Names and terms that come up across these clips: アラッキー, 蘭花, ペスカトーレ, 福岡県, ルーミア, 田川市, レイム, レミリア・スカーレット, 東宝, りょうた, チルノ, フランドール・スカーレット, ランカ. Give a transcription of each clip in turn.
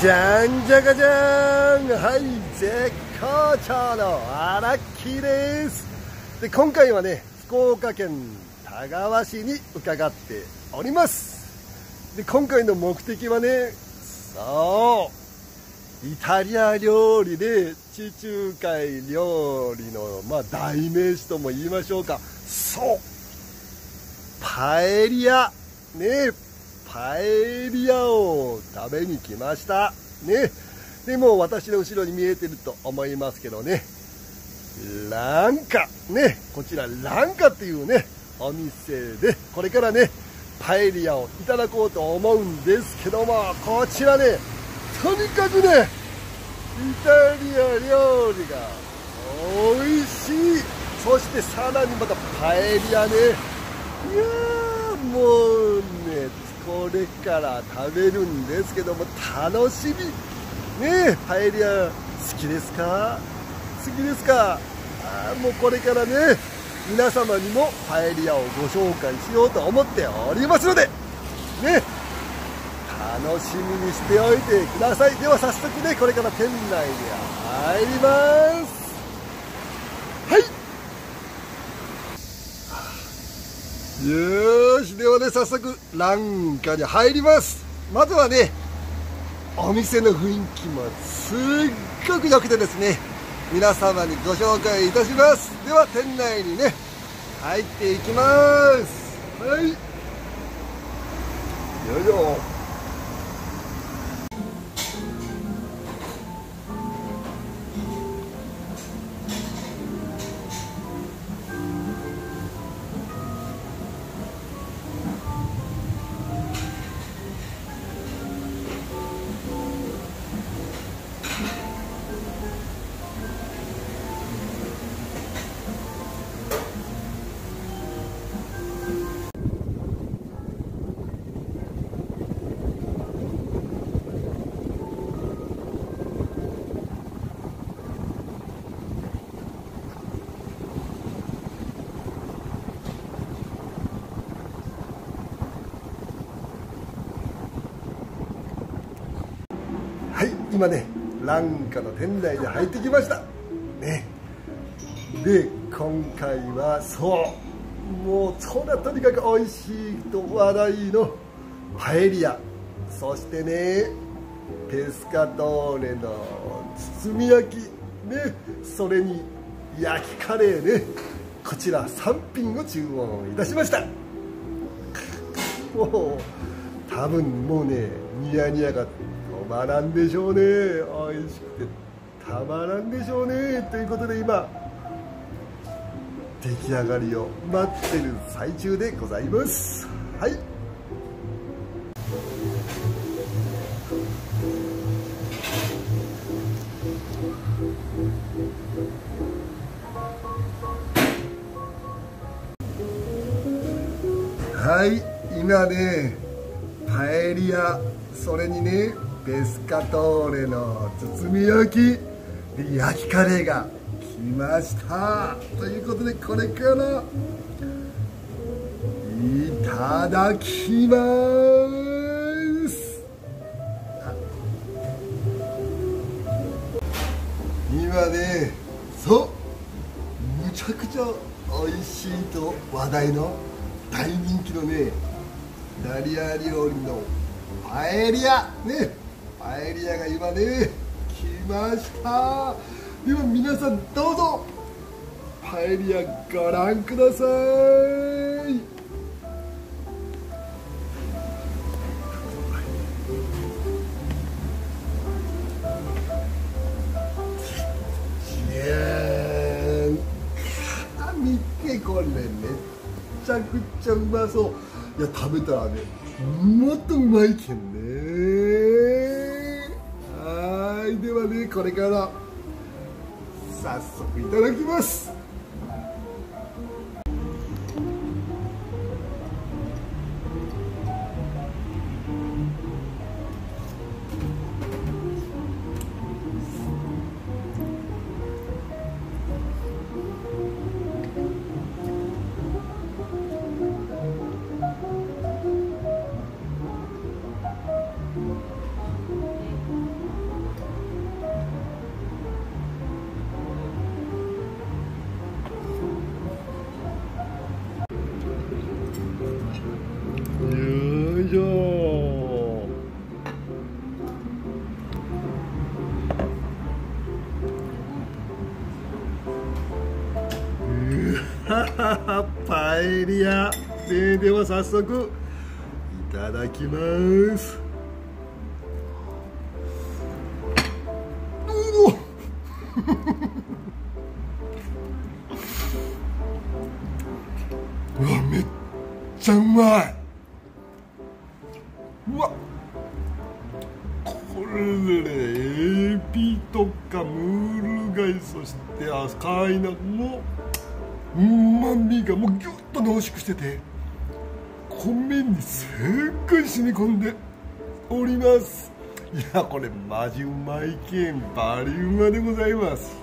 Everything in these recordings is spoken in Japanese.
じゃんじゃかじゃん、はい、絶好調のアラッキーです。で、今回はね、福岡県田川市に伺っております。で、今回の目的はね、そうイタリア料理で地中海料理の、代名詞とも言いましょうか。そうパエリアね、パエリアを食べに来ましたね。でも私の後ろに見えてると思いますけどね、ランカね、こちらランカっていうねお店で、これからねパエリアをいただこうと思うんですけども、こちらね、とにかくねイタリア料理がおいしい。そしてさらにまたパエリアね、いやーもうねこれから食べるんですけども、楽しみね。パエリア好きですか？好きですか？もうこれからね皆様にもパエリアをご紹介しようと思っておりますのでね、楽しみにしておいてください。では早速ね、これから店内に入ります。はいよーし、ではね早速ランカに入ります。まずはねお店の雰囲気もすっごく良くてですね、皆様にご紹介いたします。では店内にね入っていきます。はい、よいしょ。今ね、ランカの店内に入ってきましたね。で、今回はもうとにかく美味しいと話題のパエリア、そしてねペスカトーレの包み焼きね、それに焼きカレーね、こちら3品を注文いたしました。もう多分もうねニヤニヤがたまらんでしょうね。おいしくてたまらんでしょうね。ということで今出来上がりを待ってる最中でございます。はい、はい、今ねパエリア、それにねペスカトーレの包み焼きで焼きカレーが来ました。ということでこれからいただきます。今ねむちゃくちゃ美味しいと話題の大人気のねイタリア料理のパエリアね、パエリアが今ね来ました。では皆さんどうぞパエリアご覧ください。見てこれめっちゃくちゃうまそう。いや食べたらねもっとうまいけんね。ではねこれから早速いただきます。パエリアでは早速いただきます。うわ、めっちゃうまい。うわ、これでね、エビとかムール貝、そしてカイナもうまみがもうギュッと濃縮してて、米にすっごい染み込んでおります。いや、これマジうまいけん、バリうまでございます。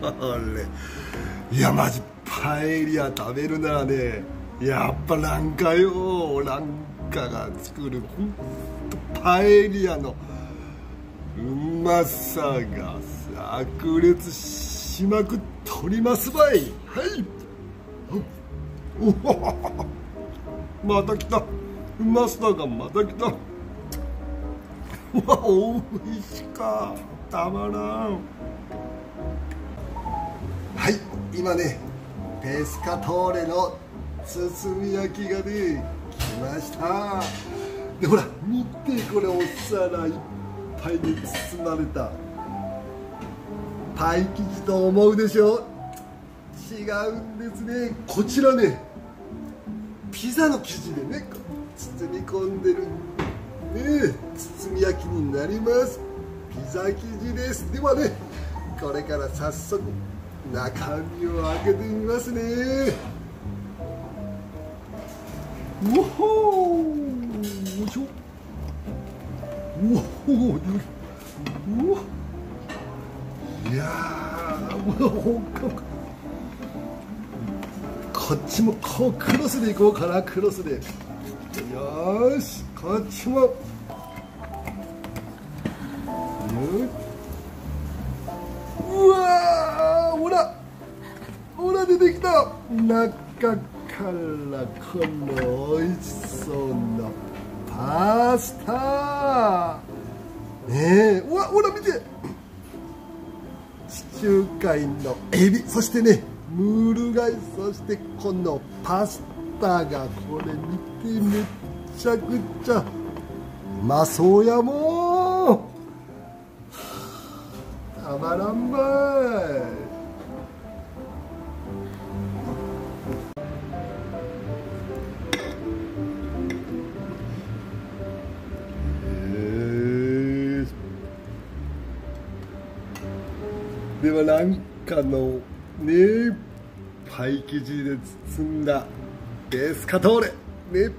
これいや、マジパエリア食べるならね、やっぱランカよ。ランカが作るほんとパエリアのうまさが炸裂しまくっとりますばい。はい、おお、また来た、マスターがまた来た。うわ、おいしかたまらん。はい、今ね、ペスカトーレの包み焼きがね、来ました。で、ほら見て、これお皿いっぱいに包まれたパイ生地と思うでしょ。違うんですね。こちらね、ピザの生地でね、包み込んでるね、包み焼きになります。ピザ生地です。ではね、これから早速中身を開けてみますね。うほー、よいしょ。うほー、よいしょ。いやー、もうこっちもこうクロスでいこうかな。クロスでよーし、こっちもうわー、ほらほら出てきた。中からこのおいしそうなパスタねえ。うわ、ほら見て、地中海のエビ、そしてね、ムール貝、そしてこのパスタが、これ見て、めちゃくちゃうまそうやもん。たまらんばい。では、なんかのね、パイ生地で包んだペスカトーレね、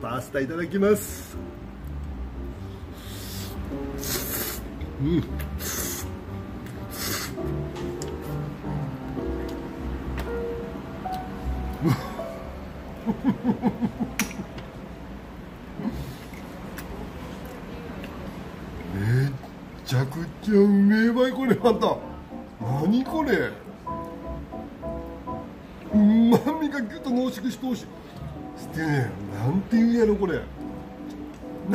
パスタいただきます。うん、めっちゃくちゃうめえばい。これまた何これ、うまみがギュッと濃縮してほしいしてね。なんていうやろこれ、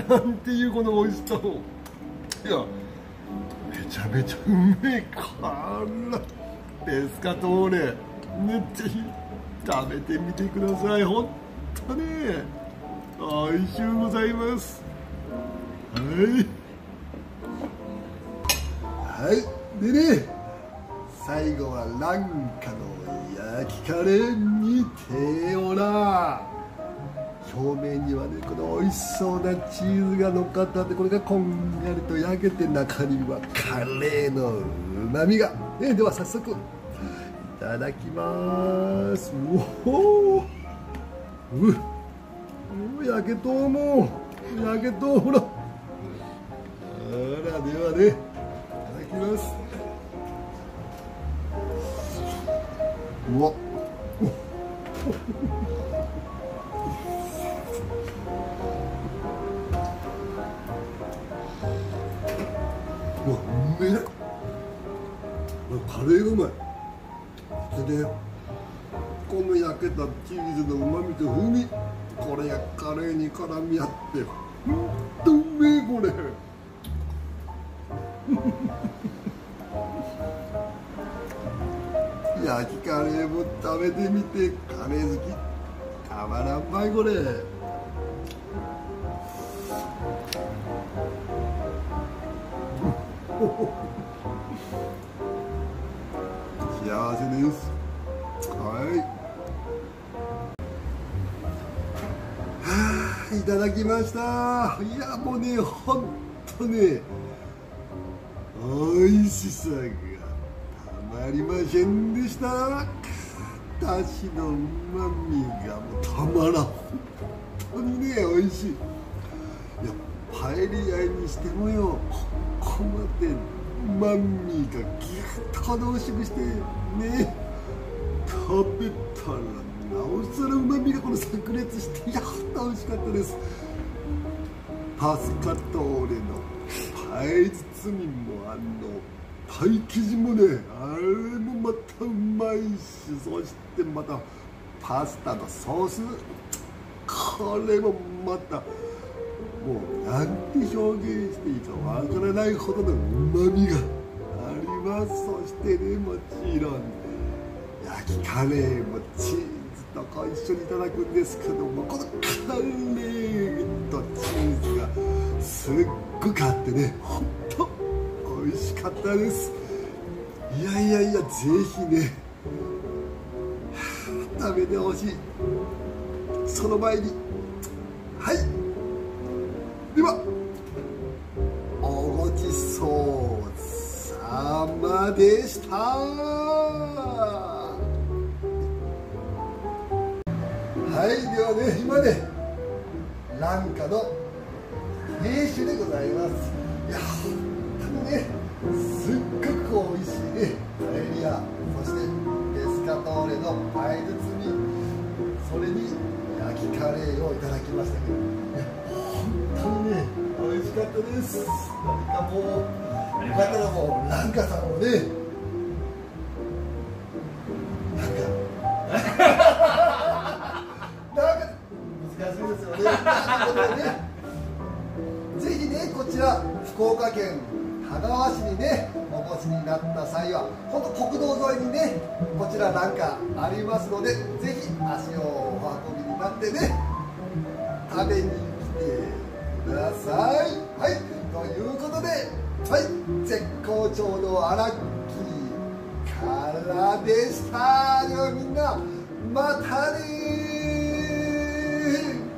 なんていうこのおいしさを。いや、めちゃめちゃうめえからペスカトーレめっちゃいい。食べてみてください。ほんとね、おいしゅうございます。はいはい。でね、最後はランカの焼きカレーにておら。表面にはね、このおいしそうなチーズが乗っかってあって、これがこんがりと焼けて、中にはカレーのうまみが、ね、では早速いただきます。うおー、うやけとうもう、やけとう、ほらほら。ではね、いただきます。うわうわ、うめえ。カレーがうまい。でね、この焼けたチーズのうまみと風味、これがカレーに絡み合って本当うめえこれ焼きカレーも食べてみて、カレー好きたまらんばいこれ。幸せです。はい、いただきました。いやもうね、ほんとね、おいしさがたまりませんでした。だしのうまみがもうたまらん。ほんとにね、おいしい。いやパエリアにしてもよ、ここまでうまみがギュッと凝縮してね、食べたらなおさらうまみがこの炸裂して、いや美味しかったです。パスカトーレのパイ包みもパイ生地もね、あれもまたうまいし、そしてまたパスタのソース、これもまたもうなんて表現していいかわからないほどのうまみがあります。そしてね、もちろん焼きカレーもチーズとこう一緒にいただくんですけども、このカレーとチーズがすっごく合ってね、ほんとおいしかったです。いやいやいや、ぜひね食べてほしい。その前に、はい、ではおごちそうさまでした。はい、ではね、今ね、蘭花の冷酒でございます。いや、本当にね、すっごく美味しいね、パエリア、そしてペスカトーレのパイ包み、それに焼きカレーをいただきましたけど、いや、本当にね、美味しかったです。何かもう、よかったらもう、蘭花さんもね、ぜひね、こちら福岡県田川市にねお越しになった際は、ほんと国道沿いにねこちらなんかありますので、ぜひ足をお運びになってね食べに来てください。はい、ということで、はい、絶好調の荒木からでした。ではみんなまたねー。